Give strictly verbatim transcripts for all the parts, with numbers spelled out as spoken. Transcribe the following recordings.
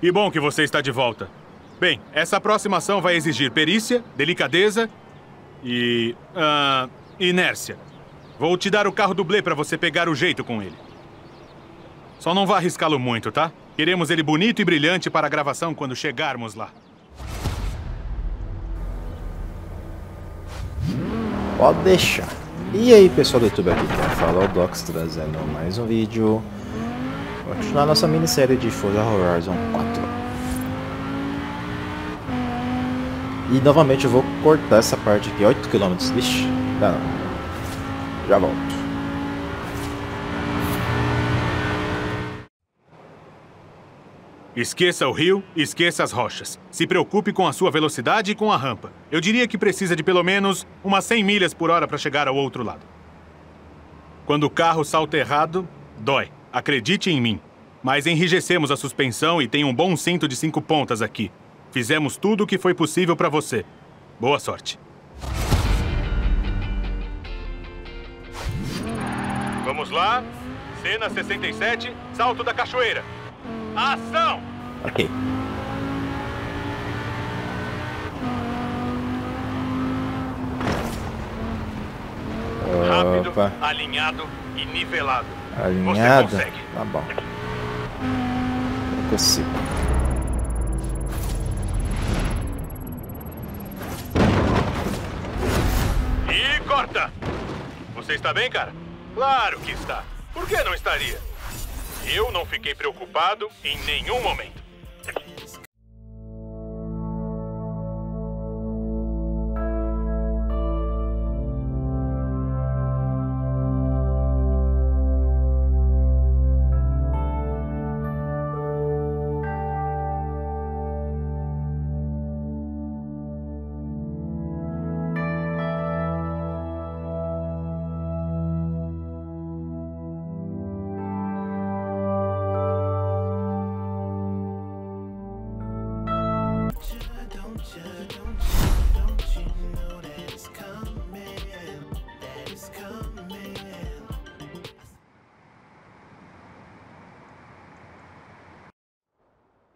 E bom que você está de volta. Bem, essa aproximação vai exigir perícia, delicadeza e... Uh, inércia. Vou te dar o carro dublê para você pegar o jeito com ele. Só não vá arriscá-lo muito, tá? Queremos ele bonito e brilhante para a gravação quando chegarmos lá. Pode deixar. E aí, pessoal do YouTube, aqui quem fala é o Dox, trazendo mais um vídeo. Continuar nossa minissérie de Forza Horizon quatro. E novamente eu vou cortar essa parte aqui, oito quilômetros. Ixi, tá não. Já volto. Esqueça o rio, esqueça as rochas. Se preocupe com a sua velocidade e com a rampa. Eu diria que precisa de pelo menos umas cem milhas por hora para chegar ao outro lado. Quando o carro salta errado, dói. Acredite em mim, mas enrijecemos a suspensão e tem um bom cinto de cinco pontas aqui. Fizemos tudo o que foi possível para você. Boa sorte. Vamos lá. Cena sessenta e sete, salto da cachoeira. Ação! Ok. Rápido, opa. Alinhado e nivelado. Alinhado? Tá bom. Eu consigo. E corta! Você está bem, cara? Claro que está. Por que não estaria? Eu não fiquei preocupado em nenhum momento.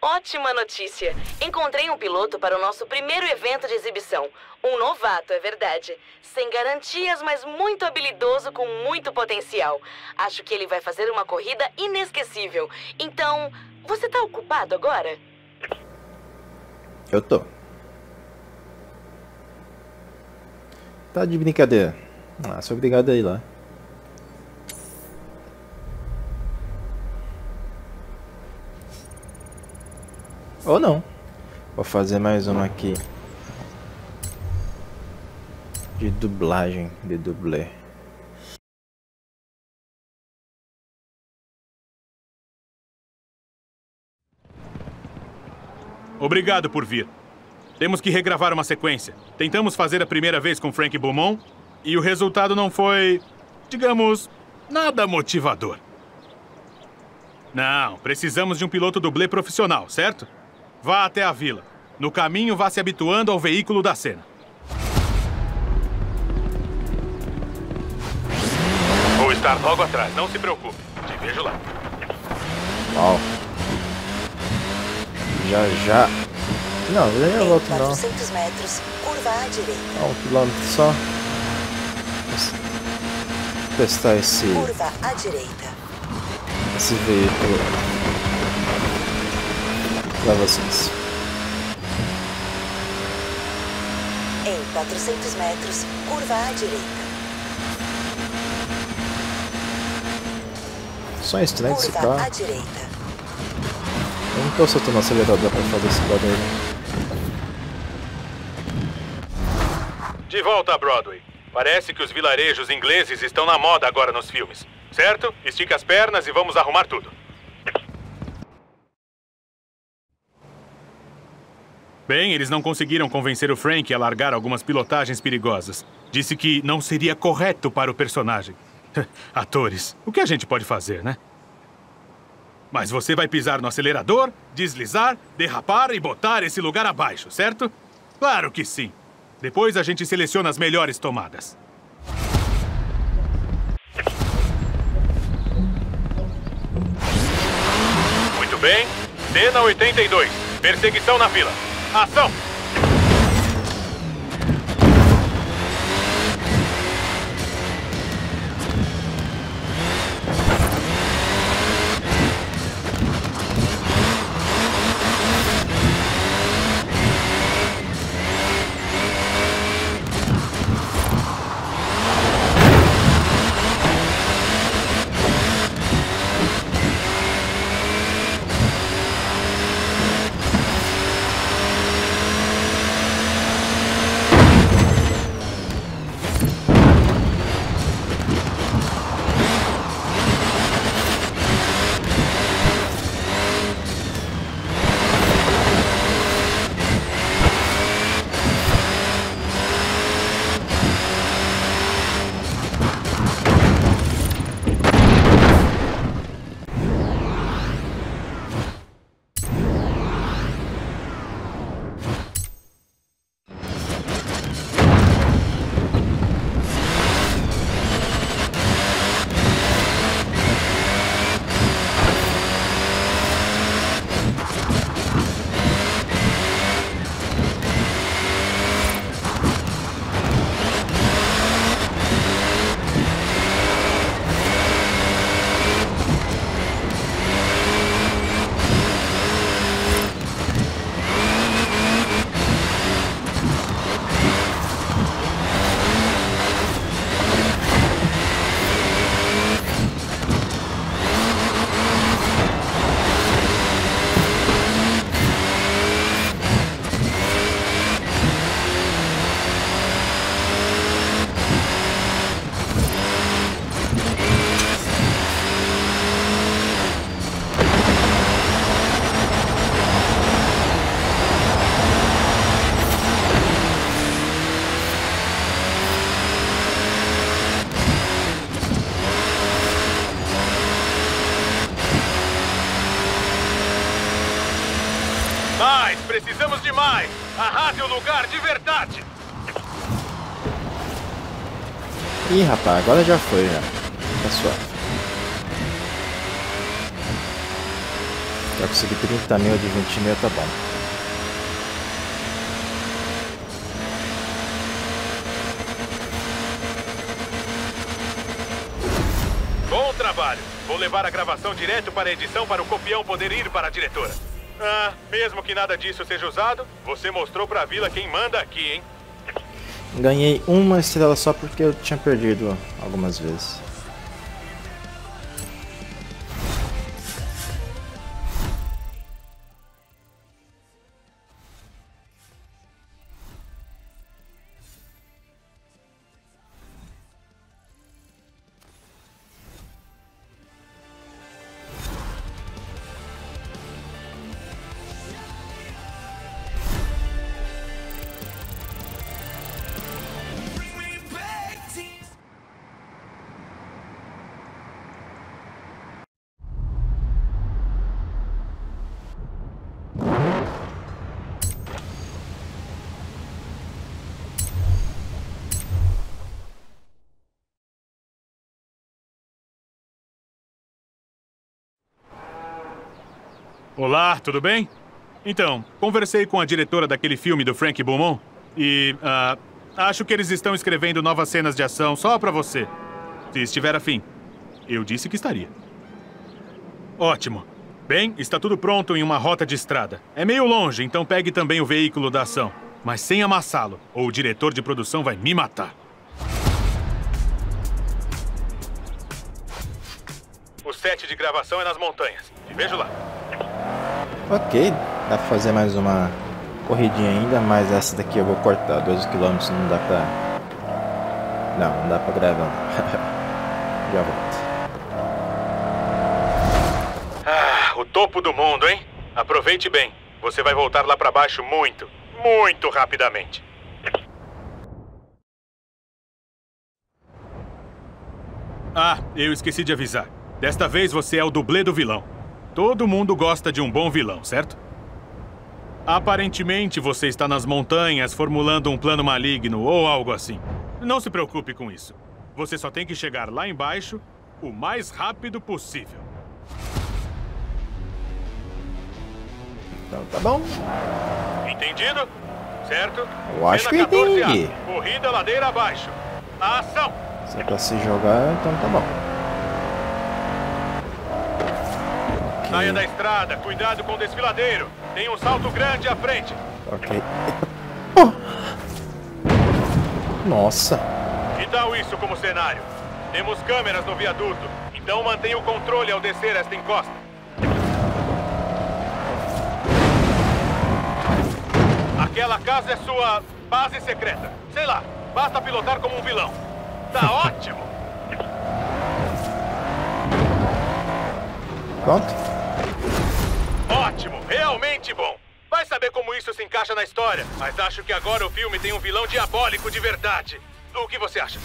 Ótima notícia! Encontrei um piloto para o nosso primeiro evento de exibição. Um novato, é verdade. Sem garantias, mas muito habilidoso, com muito potencial. Acho que ele vai fazer uma corrida inesquecível. Então, você está ocupado agora? Eu tô. Tá de brincadeira. Ah, sou obrigado a ir lá. Ou não. Vou fazer mais uma aqui. De dublagem, de dublê. Obrigado por vir. Temos que regravar uma sequência. Tentamos fazer a primeira vez com Frank Beaumont e o resultado não foi, digamos, nada motivador. Não, precisamos de um piloto dublê profissional, certo? Vá até a vila. No caminho, vá se habituando ao veículo da cena. Vou estar logo atrás, não se preocupe. Te vejo lá. Uau. Já, já. Não, eu volto não. quatrocentos metros, curva à direita. Ah, um quilômetro só. Vou testar esse... Curva à direita. Esse veículo... Para vocês. Em quatrocentos metros, curva à direita. Só estranho esse carro. Curva à direita. Eu não tô soltando o acelerador para fazer esse lado aí. De volta a Broadway. Parece que os vilarejos ingleses estão na moda agora nos filmes. Certo? Estica as pernas e vamos arrumar tudo. Bem, eles não conseguiram convencer o Frank a largar algumas pilotagens perigosas. Disse que não seria correto para o personagem. Atores, o que a gente pode fazer, né? Mas você vai pisar no acelerador, deslizar, derrapar e botar esse lugar abaixo, certo? Claro que sim. Depois a gente seleciona as melhores tomadas. Muito bem. Cena oitenta e dois. Perseguição na vila. Ação! Precisamos de mais! Arrase o lugar de verdade! Ih, rapaz, agora já foi, já. Tá suave. Já consegui trinta mil de vinte mil, tá bom. Bom trabalho! Vou levar a gravação direto para a edição para o copião poder ir para a diretora. Ah, mesmo que nada disso seja usado, você mostrou pra vila quem manda aqui, hein? Ganhei uma estrela só porque eu tinha perdido algumas vezes. Olá, tudo bem? Então, conversei com a diretora daquele filme do Frank Beaumont e uh, acho que eles estão escrevendo novas cenas de ação só pra você. Se estiver afim. Eu disse que estaria. Ótimo. Bem, está tudo pronto em uma rota de estrada. É meio longe, então pegue também o veículo da ação. Mas sem amassá-lo, ou o diretor de produção vai me matar. O set de gravação é nas montanhas. Te vejo lá. Ok, dá pra fazer mais uma corridinha ainda, mas essa daqui eu vou cortar, doze quilômetros não dá pra... Não, não dá pra gravar não. Já volto. Ah, o topo do mundo, hein? Aproveite bem, você vai voltar lá pra baixo muito, muito rapidamente. Ah, eu esqueci de avisar. Desta vez você é o dublê do vilão. Todo mundo gosta de um bom vilão, certo? Aparentemente, você está nas montanhas formulando um plano maligno ou algo assim. Não se preocupe com isso. Você só tem que chegar lá embaixo o mais rápido possível. Então, tá bom. Entendido? Certo? Eu acho que entendi. Corrida ladeira abaixo. Ação! Se é pra se jogar, então tá bom. Okay. Saia da estrada, cuidado com o desfiladeiro. Tem um salto grande à frente. Ok. Oh. Nossa. Que tal isso como cenário? Temos câmeras no viaduto, então mantenha o controle ao descer esta encosta. Aquela casa é sua base secreta. Sei lá, basta pilotar como um vilão. Tá ótimo! Pronto. Ótimo, realmente bom. Vai saber como isso se encaixa na história, mas acho que agora o filme tem um vilão diabólico de verdade. O que você acha?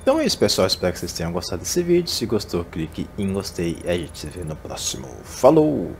Então é isso, pessoal, espero que vocês tenham gostado desse vídeo. Se gostou, clique em gostei e a gente se vê no próximo. Falou!